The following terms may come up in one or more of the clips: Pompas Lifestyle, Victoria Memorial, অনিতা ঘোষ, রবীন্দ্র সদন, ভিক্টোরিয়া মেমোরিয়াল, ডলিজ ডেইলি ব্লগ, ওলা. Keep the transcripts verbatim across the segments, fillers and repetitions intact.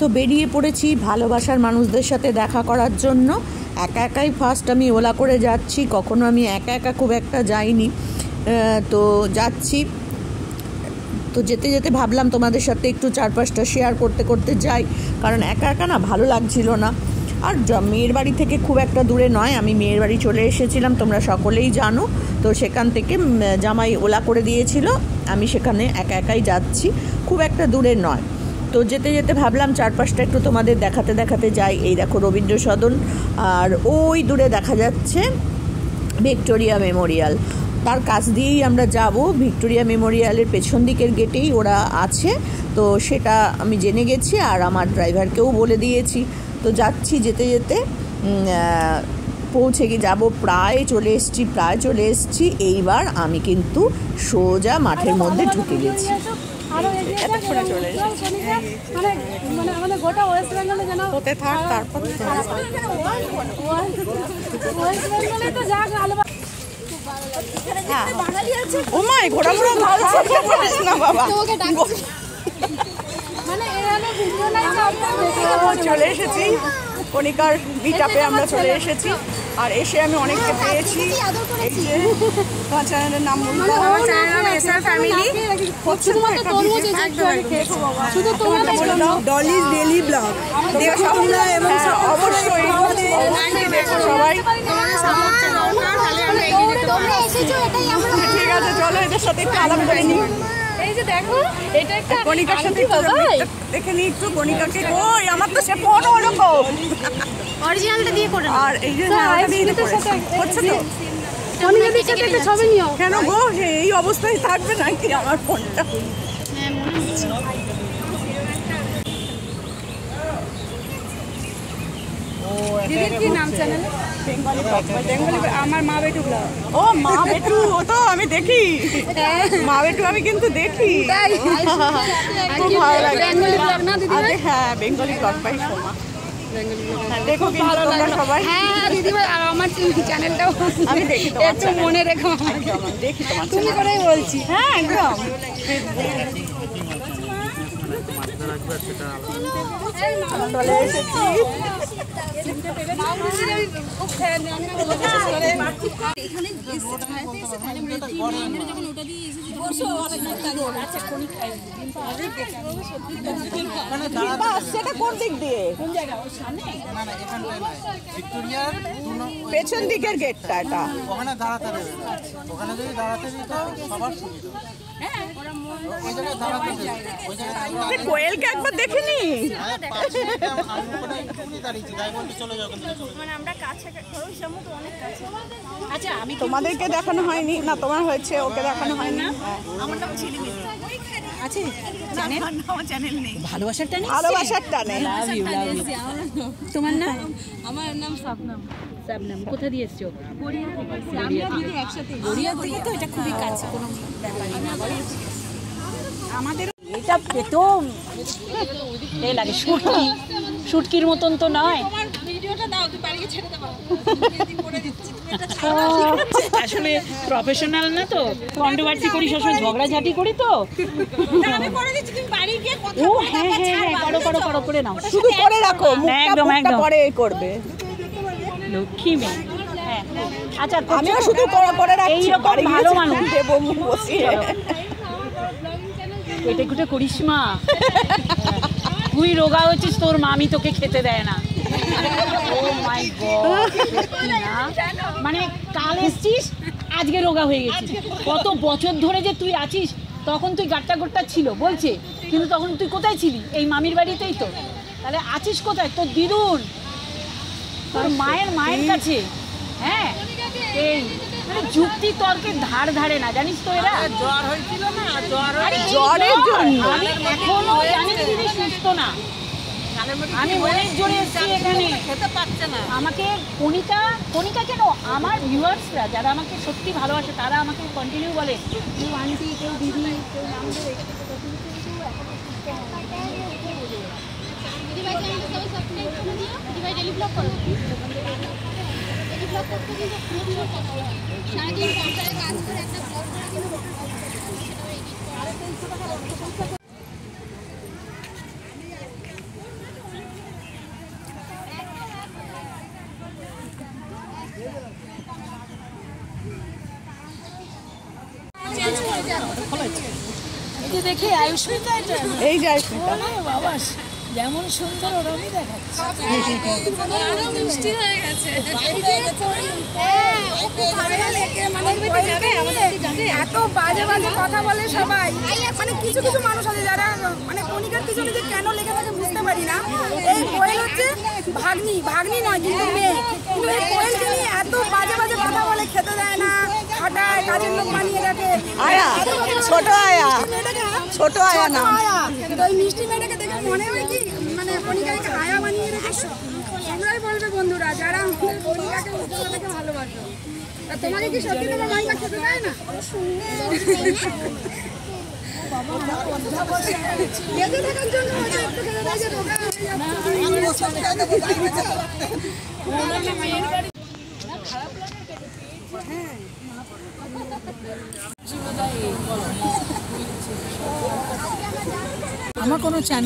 তো বেরিয়ে পড়েছি ভালোবাসার মানুষদের সাথে দেখা করার জন্য। একা একাই ফার্স্ট আমি ওলা করে যাচ্ছি, কখনো আমি একা একা খুব একটা যাইনি। তো যাচ্ছি, তো যেতে যেতে ভাবলাম তোমাদের সাথে একটু চারপাশটা শেয়ার করতে করতে যাই, কারণ একা একা না ভালো লাগছিল না। আর মেয়ের বাড়ি থেকে খুব একটা দূরে নয়, আমি মেয়ের বাড়ি চলে এসেছিলাম, তোমরা সকলেই জানো। তো সেখান থেকে জামাই ওলা করে দিয়েছিল, আমি সেখানে একা একাই যাচ্ছি, খুব একটা দূরে নয়। তো যেতে যেতে ভাবলাম চারপাশটা একটু তোমাদের দেখাতে দেখাতে যাই। এই দেখো রবীন্দ্র সদন, আর ওই দূরে দেখা যাচ্ছে ভিক্টোরিয়া মেমোরিয়াল, তার কাছ দিয়েই আমরা যাব। ভিক্টোরিয়া মেমোরিয়ালের পেছন দিকের গেটেই ওরা আছে, তো সেটা আমি জেনে গেছি আর আমার ড্রাইভারকেও বলে দিয়েছি। তো যাচ্ছি, যেতে যেতে পৌঁছে গিয়ে যাবো, প্রায় চলে এসছি প্রায় চলে এসছি এইবার আমি কিন্তু সোজা মাঠের মধ্যে ঢুকে গেছি। চলে এসেছি কণিকার মিটআপে, আমরা চলে এসেছি। আর এসে আমি অনেককে পেয়েছি, তোমার চ্যানেলের নাম ডলিজ ডেইলি ব্লগ, এবং অবশ্যই সবাই ঠিক আছে। চলো এদের সাথে একটু আলাপ করে নিই। এই অবস্থায় থাকবে নাকি আমার ফোনটা? আমার মা বেটু, ও মা বেটু, ও তো আমি দেখি মা বেটু, আমি কিন্তু দেখি, খুব ভালো লাগে। হ্যাঁ বেঙ্গলি ব্লগ পাই সোমা, দেখো ভালো লাগে সবাই। হ্যাঁ দিদিভাই আর আমার চ্যানেলটাও আমি দেখি, একটু মনে রেখো দেখি তোমার, তুমি করেই বলছি। হ্যাঁ একদম, চলে এসেছি। পেছন দিকের গেটটা এটা, ওখানে দাঁড়াতে হবে, ওখানে যদি দাঁড়াতে দিত সবার সুবিধা। কোয়েলকে একবার দেখে নি, তোমাদেরকে দেখানো হয়নি না, তোমার হয়েছে, ওকে দেখানো হয়নি। ভালোবাসার টানে, ভালোবাসার টানে। তোমার নাম? আমার নাম শাবনাম। শাবনাম কোথা দিয়ে এসছো? গড়িয়া থেকে। তো এটা খুবই কাছে, কোনো ব্যাপারই না আমাদের। এটা প্রথম এই লাগে শুটকি, শুটকির মতন তো নয়। ভিডিওটা দাও, তুই বাড়ি গিয়ে ছেড়ে দাও, আমি করে দিচ্ছি। আসলে প্রফেশনাল না তো, কন্ট্রোভার্সি করি, সবসময় ঝগড়াঝাটি করি, তো আমি করে দিচ্ছি, তুমি বাড়ি গিয়ে কথা বলো। হ্যাঁ হ্যাঁ, করো করো করো, করে নাও, শুধু করে রাখো, একদম একদম করে করবে লক্ষ্মী মেয়ে। আচ্ছা আমিও শুধু করে করে রাখছি, এইরকম ভালো মানুষ দেবো বসিয়ে। পেটে কুটে করিস মা, তুই রোগা হয়েছিস, তোর মামি তোকে খেতে দেয় না। মানে কাল এসছিস, আজকে রোগা হয়ে গেছিস। কত বছর ধরে যে তুই আছিস, তখন তুই গাট্টা গোট্টা ছিল বলছে, কিন্তু তখন তুই কোথায় ছিলি? এই মামির বাড়িতেই তো। তাহলে আছিস কোথায়? তোর দিদুন, তোর মায়ের মায়ের কাছে। হ্যাঁ এই মানে যুক্তি তর্কের ধার ধারে না, জানিস তো এরা। জ্বর হয়েছিল না, জ্বরের জন্য আমি এখনো জানি তুমি সুস্থ না। আমি অনেক জোরে এসেছি এখানে, খেতে পাচ্ছে না আমাকে। কণিকা কণিকা কেন, আমার ভিউয়ার্সরা যারা আমাকে সত্যি ভালোবাসে, তারা আমাকে কন্টিনিউ বলে কেউ আন্টি, কেউ দিদি, কেউ নাম ধরে। के देखे आयुष में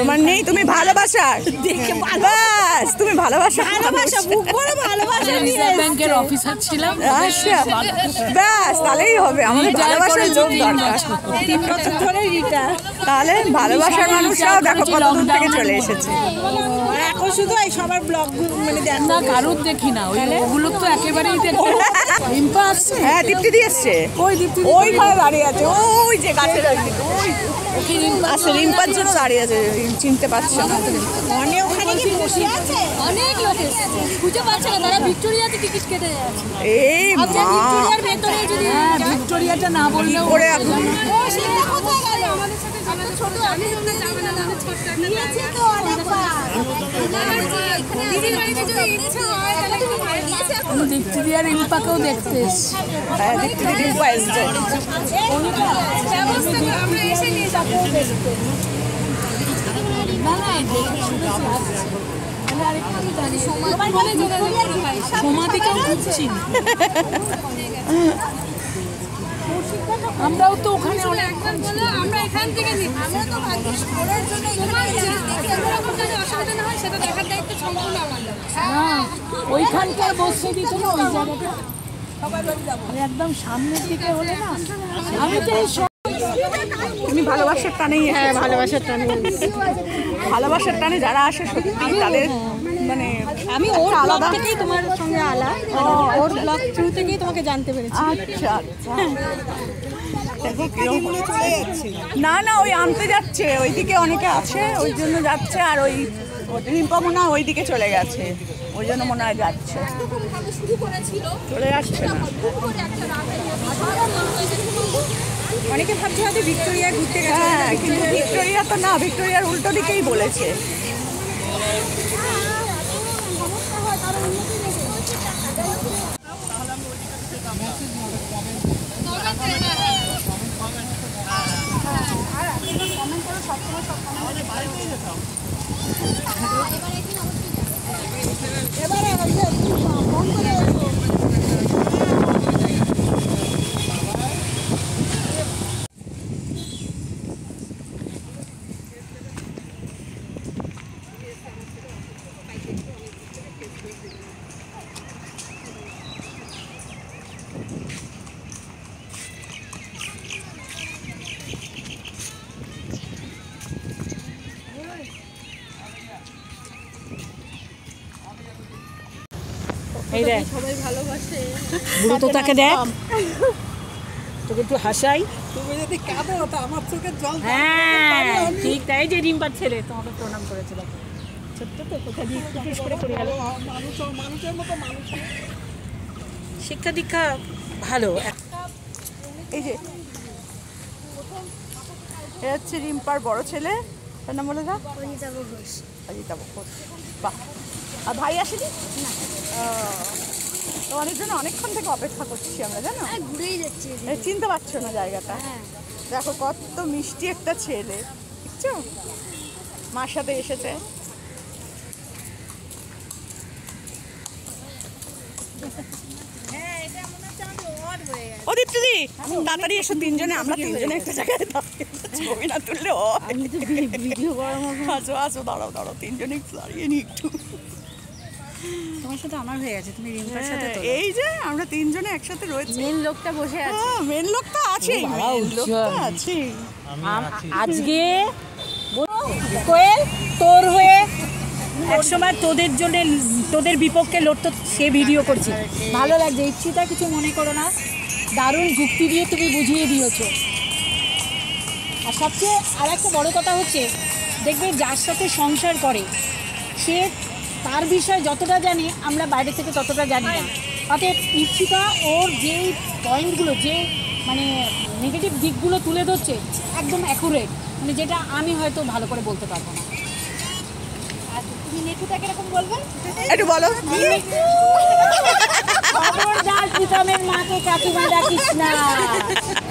তোমার নেই তুমি ভালোবাসা দেখে বাস তুমি ভালোবাসা ভালোবাসা বুক করে ভালোবাসা নিয়ে ব্যাংকের অফিসার ছিলাম আচ্ছা বাস তাহলেই হবে আমাদের ভালোবাসার যোগ দরকার তিন বছর ধরে রিটা তাহলে ভালোবাসার মানুষরাও দেখো কত দূর থেকে চলে এসেছে আর এখন শুধু এই সবার ব্লগ মানে দেখ না কারুর দেখি না ওগুলো তো একেবারেই দেখি ইমপাস হ্যাঁ দীপ্তি দি আসছে ওই দীপ্তি ওই ঘরে দাঁড়িয়ে আছে ওই যে গাছের ওই আসলে ইমপাস জন্য দাঁড়িয়ে আছে চিনতে পারছ না অনেক ওখানে কি বসে আছে অনেক লোক আছে খুঁজে পাচ্ছে না তারা ভিক্টোরিয়াতে টিকিট কেটে যাচ্ছে এই মা ভিক্টোরিয়ার ভেতরে যদি ভিক্টোরিয়াটা না বললে ওরে ও সেটা কোথায় গেল আমাদের সাথে জানা ছোট আমি ওখানে যাব না না ছোটটা নিয়েছে তো অনেকবার দিদি বাড়িতে যদি ইচ্ছা হয় তাহলে তুমি বাড়ি এসে আমি ভিক্টোরিয়ার ইমপাকেও দেখতে এসেছি হ্যাঁ ভিক্টোরিয়ার ইমপা এসেছে ওটা ব্যবস্থা করে আমরা এসে নিয়ে যাব আমরাও তো ওখানে ওইখানকার বসে দিত না ওই জায়গাটা একদম সামনের দিকে হলে না আমি তো আমি ভালোবাসার টানেই হ্যাঁ ভালোবাসার টানে ভালোবাসার টানে যারা আসে সত্যি তাদের মানে আমি ওর ব্লগ থেকেই তোমার সঙ্গে আলাপ ওর ব্লগ থ্রু থেকেই তোমাকে জানতে পেরেছি আচ্ছা আচ্ছা না না ওই আনতে যাচ্ছে ওইদিকে অনেকে আছে ওই জন্য যাচ্ছে আর ওই রিম্পা মনে হয় ওইদিকে চলে গেছে ওই জন্য মনে হয় যাচ্ছে চলে আসছে অনেকে ভাবছে হয়তো ভিক্টোরিয়া ঘুরতে গেছে কিন্তু ভিক্টোরিয়া তো না ভিক্টোরিয়ার উল্টো দিকেই বলেছে এই দেখ সবাই ভালোবাসে বুড়ো তোটাকে দেখ তোকে একটু হাসাই তুমি যদি কাঁদো তো আমার চোখে জল পড়ে ঠিক তাই যে রিম্পার ছেলে তোমাকে প্রণাম করেছিল ছোট্ট তো কথা দিয়ে খুশি করে পড়ে গেল মানুষ মানুষের মতো মানুষ শিক্ষা দীক্ষা ভালো একটা এই যে এ হচ্ছে রিম্পার বড় ছেলে তার নাম বলে দাও অনিতা ঘোষ অনিতা ঘোষ বাহ আর ভাই আসেনি না তো অনেকজন অনেকক্ষণ থেকে অপেক্ষা করছি আমরা জানো ঘুরেই যাচ্ছি চিনতে পারছো না জায়গাটা দেখো কত মিষ্টি একটা ছেলে দেখছো মার সাথে এসেছে তাড়াতাড়ি এসো তিনজনে আমরা তিনজনে একটা জায়গায় ছবি না তুললে আসো আসো দাঁড়াও দাঁড়াও তিনজনে দাঁড়িয়ে নি একটু তোমার সাথে আমার হয়ে গেছে, তুমি রিম্পার সাথে তো এই যে আমরা তিনজনে একসাথে রয়েছি। মেন লোকটা বসে আছে। হ্যাঁ মেন লোকটা আছে, মেন লোকটা আছে। আজকে কোয়েল তোর হয়ে এক সময় তোদের জন্য তোদের বিপক্ষে লড়তো, সে ভিডিও করছি, ভালো লাগছে। ইচ্ছিটা কিছু মনে করো না, দারুণ যুক্তি দিয়ে তুমি বুঝিয়ে দিয়েছো। আর সবচেয়ে আর একটা বড়ো কথা হচ্ছে, দেখবে যার সাথে সংসার করে সে তার বিষয়ে যতটা জানে আমরা বাইরে থেকে ততটা জানি না। অতএব ইচ্ছিকা ওর যেই পয়েন্টগুলো, যে মানে নেগেটিভ দিকগুলো তুলে ধরছে একদম অ্যাকুরেট, মানে যেটা আমি হয়তো ভালো করে বলতে পারবো না। খবরদার প্রীতমের মাকে কাকিমা ডাকিস না,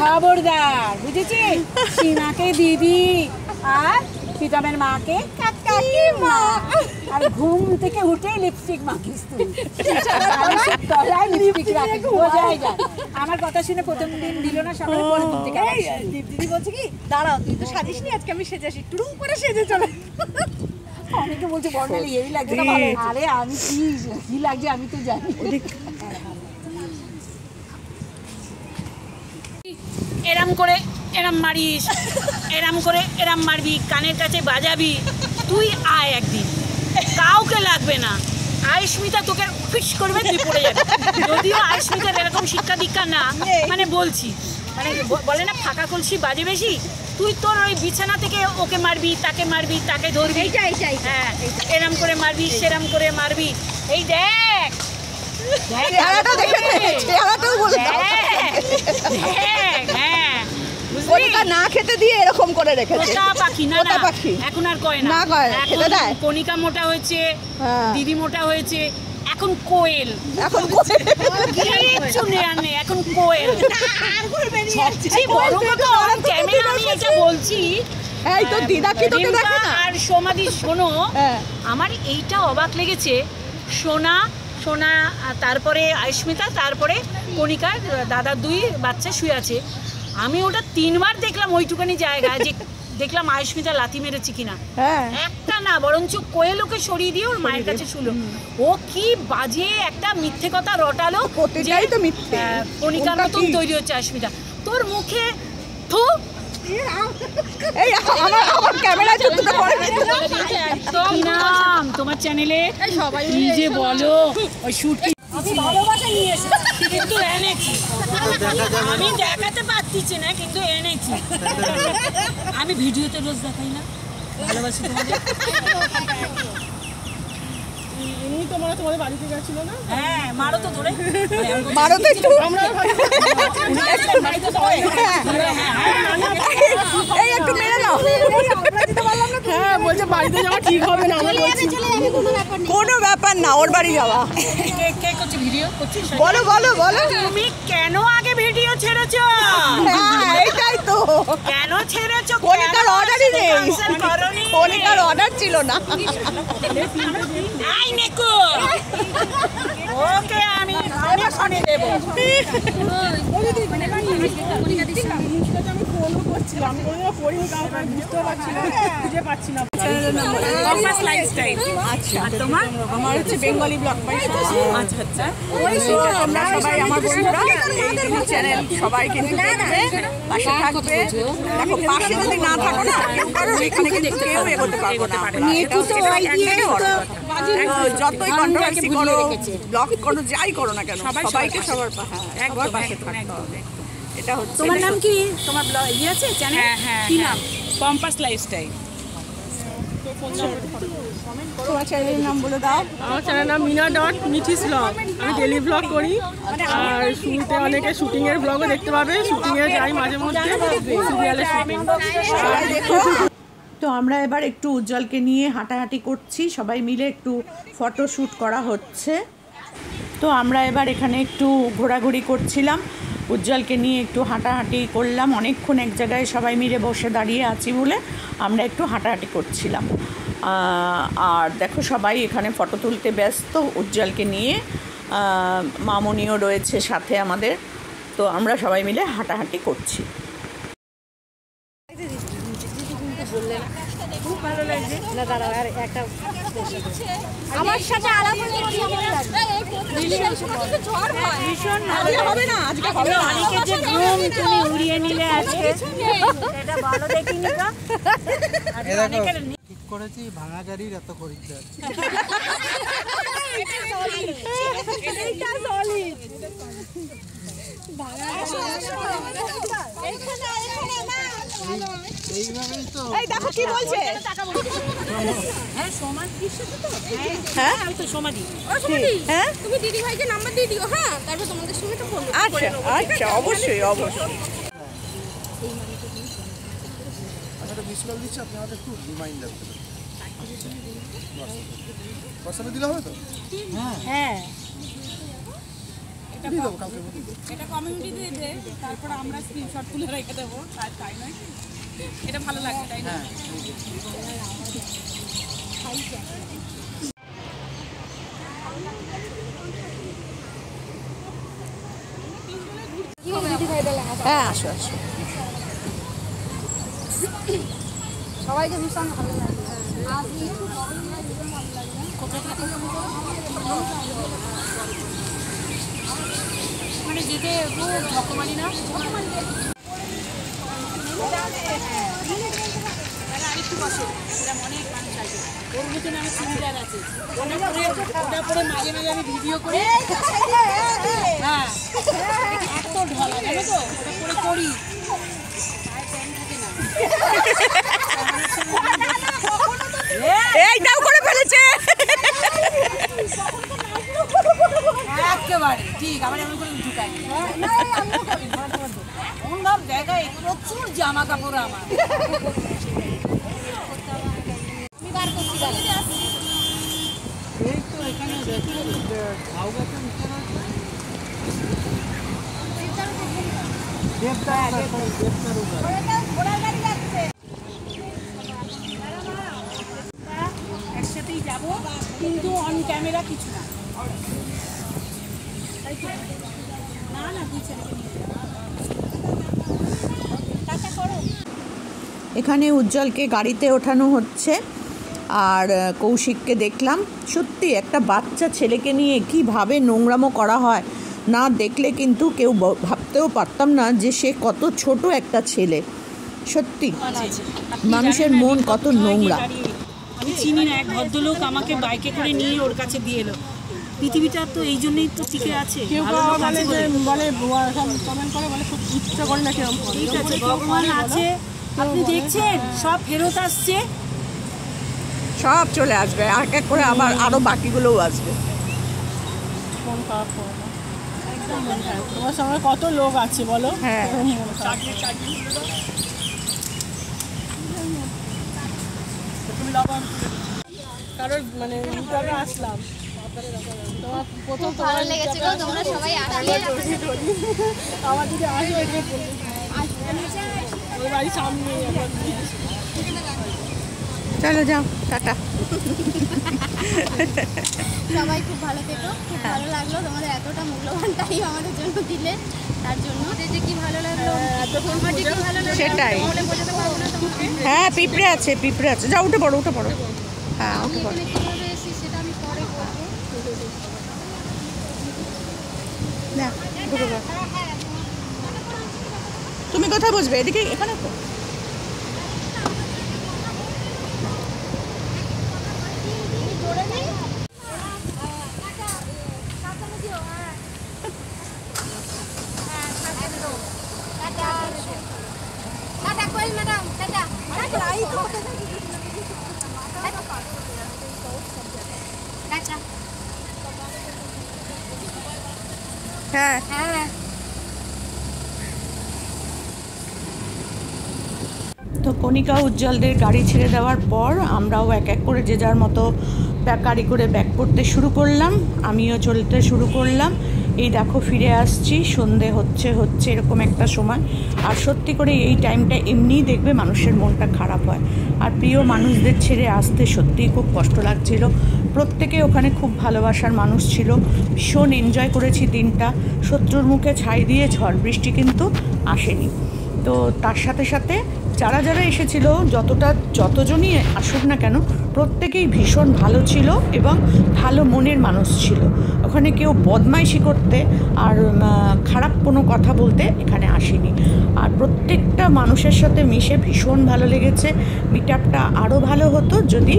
খবরদার, বুঝেছিস? সীমাকে দিদি আর প্রীতমের মাকে কাকিমা, আর ঘুম থেকে উঠে লিপস্টিক মাখিস তুই, তলায় লিপস্টিক রাখিস, বোঝাই যায়। আমার কথা শুনে প্রথম দিন দিল না, সকালে পরে ঘুম থেকে দিদি বলছে কি, দাঁড়াও তুই তো সাজিস নি, আজকে আমি সেজে আসি, টুরু করে সেজে চলে। অনেকে বলছে বর্ণালী হেভি লাগছে না, ভালো। আরে আমি কি কি লাগছে আমি তো জানি। এরম করে এরম মারিস, এরম করে এরম মারবি, কানের কাছে বাজাবি, তুই আয় একদিন, কাউকে লাগবে না। আয়স্মিতা তোকে ফিস করবে, তুই পড়ে যাবে। যদিও আয়স্মিতার এরকম শিক্ষা দীক্ষা না, মানে বলছি, মানে বলে না ফাঁকা কলসি বাজে বেশি, তুই তোর ওই বিছানা থেকে ওকে মারবি, তাকে মারবি, তাকে ধরবি, হ্যাঁ এরম করে মারবি, সেরম করে মারবি। এই দেখ না খেতে দিয়ে এরকম করে রেখেছে। এখন আর কয় না, কণিকা মোটা হয়েছে, দিদি মোটা হয়েছে, এখন কোয়েল, এখন এখন কোয়েল। আমি এটা বলছি, আর সোমাদি শোনো, আমার এইটা অবাক লেগেছে। সোনা সোনা তারপরে আয়স্মিতা, তারপরে কণিকার দাদা, দুই বাচ্চা শুয়ে আছে। আমি ওটা তিনবার দেখলাম ওইটুখানি জায়গায়, যে দেখলাম আয়স্মিতা লাথি মেরেছে কিনা, একটা না বরঞ্চ কোয়েল ওকে সরিয়ে দিয়ে ওর মায়ের কাছে শুলো। ও কি বাজে একটা মিথ্যে কথা রটালো, কণিকার মতন তৈরি হচ্ছে আয়স্মিতা। তোর মুখে থু, তোমার চ্যানেলে সবাই নিজে বলো ওই শুট কি ভালোবাসা নিয়ে এসে, কিন্তু এনেছি আমি দেখাতে পারতেছি না, কিন্তু এনেছি আমি। ভিডিওতে রোজ দেখাই না, ভালোবাসি তোমাদের। এমনি তোমরা তোমাদের বাড়িতে গেছিল না? হ্যাঁ, মারো তো ধরে, মারো তো একটু, আমরা বাড়িতে সবাই এই একটু মেরে নাও। হ্যাঁ বলছে বাড়িতে যাওয়া ঠিক হবে না, আমরা বলছি কোনো ব্যাপার না ওর বাড়ি যাওয়া। কে কে করছে ভিডিও, করছিস? বলো বলো বলো, তুমি কেন আগে ভিডিও ছেড়েছো? হ্যাঁ এইটাই তো, কেন ছেড়েছো? কোনিকার অর্ডারই নেই, কোনিকার অর্ডার ছিল না। আই নেকো ওকে আমি আমি শুনে দেব। ওই দিদি কোনিকা দিদি আমি ফোন করছিলাম, আমি বললাম পড়িনি, কাউকে বুঝতে পারছি না, খুঁজে পাচ্ছি না। Pampas lifestyle. আচ্ছা তোমার আমার হচ্ছে বেঙ্গলি ব্লগ পাই। আচ্ছা আচ্ছা, ওই আমরা সবাই আমার বন্ধুরা এই চ্যানেল সবাই কিন্তু পাশে থাকবে। দেখো পাশে যদি না থাকো না, কারণ এখানে দেখতে কেউ এগোতে পারবো না। নেটু তো ওই দিয়ে তো যতই কন্ট্রোভার্সি করো, ব্লগ করো, যাই করো না কেন, সবাইকে সবার পাশে থাকতে হবে। এটা হচ্ছে তোমার নাম কি, তোমার ব্লগ ই আছে চ্যানেল কি নাম? Pampas lifestyle. তোমার চ্যানেলের নাম বলে দাও। আমার চ্যানেলের নাম মিনা ডট মিঠিস ব্লগ। আমি ডেলি ব্লগ করি, আর শুনতে অনেকে শুটিংয়ের ব্লগও দেখতে পাবে, শুটিংয়ে যাই মাঝে মধ্যে সিরিয়ালের শুটিং। তো আমরা এবার একটু উজ্জ্বলকে নিয়ে হাঁটাহাঁটি করছি, সবাই মিলে একটু ফটোশ্যুট করা হচ্ছে। তো আমরা এবার এখানে একটু ঘোরাঘুরি করছিলাম, উজ্জ্বলকে নিয়ে একটু হাঁটাহাঁটি করলাম। অনেকক্ষণ এক জায়গায় সবাই মিলে বসে দাঁড়িয়ে আছি বলে আমরা একটু হাঁটাহাঁটি করছিলাম। আর দেখো সবাই এখানে ফটো তুলতে ব্যস্ত, উজ্জ্বলকে নিয়ে মামনিও রয়েছে সাথে আমাদের। তো আমরা সবাই মিলে হাঁটাহাঁটি করছি। খুব ভালো লাগে না দাঁড়াও আর একটা আমার সাথে আলাপ করতে ভীষণ ভালো হবে না আজকে হবে আজকে যে ঘুম তুমি উড়িয়ে নিলে আজকে এটা ভালো দেখিনি না আরে অনেকের ঠিক করেছি ভাঙা গাড়ির এত খরিদ্দার এটা সলিড এটা সলিড ভাঙা এইখানে এইখানে না স্ক্রিনশট তুলে রেখে দেবো তাই নয় এটা ভালো লাগে তাই না হ্যাঁ আসো আসো সবাইকে ভীষণ ভালো লাগে মানে যেতে ভগবানি না একেবারে ঠিক আবার এমন করে ঢুকাই জায়গায় প্রচুর জামা কাপড় আমার একসাথেই যাবো কিন্তু অন ক্যামেরা কিছু না না না কিছু এখানে উজ্জ্বলকে গাড়িতে ওঠানো হচ্ছে আর কৌশিককে দেখলাম সত্যি একটা বাচ্চা ছেলেকে নিয়ে কীভাবে নোংরামো করা হয় না দেখলে কিন্তু কেউ ভাবতেও পারতাম না যে সে কত ছোট একটা ছেলে সত্যি মানুষের মন কত নোংরা আমি চিনি না এক ভদ্রলোক আমাকে বাইকে করে নিয়ে ওর কাছে দিয়ে এলো পৃথিবীটা তো এই জন্যই তো টিকে আছে কেউ বলে বলে কমেন্ট করে বলে খুব ইচ্ছা করে না কেউ ঠিক আছে ভগবান আছে আপনি দেখছেন সব ফেরত আসছে সব চলে আসবে আর এক এক করে আবার আরো বাকিগুলোও আসবে কোন কাপ তোমার সঙ্গে কত লোক আছে বলো হ্যাঁ কারোর মানে আসলাম প্রথম ভালো লেগেছে গো তোমরা সবাই আসলে আমার দিকে আসবে ওই বাড়ি সামনে চলো যাও টাটা সবাই খুব ভালো থেকো খুব ভালো লাগলো তোমাদের এতটা মূল্যবান টাইম আমাদের জন্য দিলে তার জন্য যে কি ভালো লাগলো সেটাই হ্যাঁ পিঁপড়ে আছে পিঁপড়ে আছে যাও উঠে পড়ো উঠে পড়ো হ্যাঁ উঠে পড়ো সেটা আমি পরে করবো না তুমি কোথায় বসবে এদিকে এখানে তো হ্যাঁ হ্যাঁ তো কণিকা উজ্জ্বলদের গাড়ি ছেড়ে দেওয়ার পর আমরাও এক এক করে যে যার মতো গাড়ি করে ব্যাক করতে শুরু করলাম আমিও চলতে শুরু করলাম এই দেখো ফিরে আসছি সন্ধে হচ্ছে হচ্ছে এরকম একটা সময় আর সত্যি করে এই টাইমটা এমনিই দেখবে মানুষের মনটা খারাপ হয় আর প্রিয় মানুষদের ছেড়ে আসতে সত্যিই খুব কষ্ট লাগছিল প্রত্যেকে ওখানে খুব ভালোবাসার মানুষ ছিল ভীষণ এনজয় করেছি দিনটা শত্রুর মুখে ছাই দিয়ে ঝড় বৃষ্টি কিন্তু আসেনি তো তার সাথে সাথে যারা যারা এসেছিল, যতটা যতজনই আসুক না কেন, প্রত্যেকেই ভীষণ ভালো ছিল এবং ভালো মনের মানুষ ছিল। ওখানে কেউ বদমাইশি করতে আর খারাপ কোনো কথা বলতে এখানে আসেনি। আর প্রত্যেকটা মানুষের সাথে মিশে ভীষণ ভালো লেগেছে। মিট আপটা আরও ভালো হতো যদি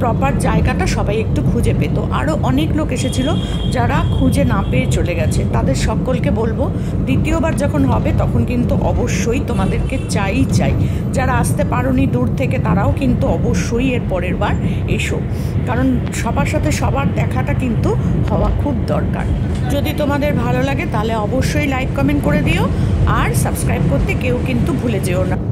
প্রপার জায়গাটা সবাই একটু খুঁজে পেত। আরও অনেক লোক এসেছিল যারা খুঁজে না পেয়ে চলে গেছে। তাদের সকলকে বলবো, দ্বিতীয়বার যখন হবে তখন কিন্তু অবশ্যই তোমাদেরকে চাই চাই। যারা আসতে পারোনি দূর থেকে, তারাও কিন্তু অবশ্যই এর পরের বার এসো, কারণ সবার সাথে সবার দেখাটা কিন্তু হওয়া খুব দরকার। যদি তোমাদের ভালো লাগে তাহলে অবশ্যই লাইক কমেন্ট করে দিও, আর সাবস্ক্রাইব করতে কেউ কিন্তু ভুলে যেও না।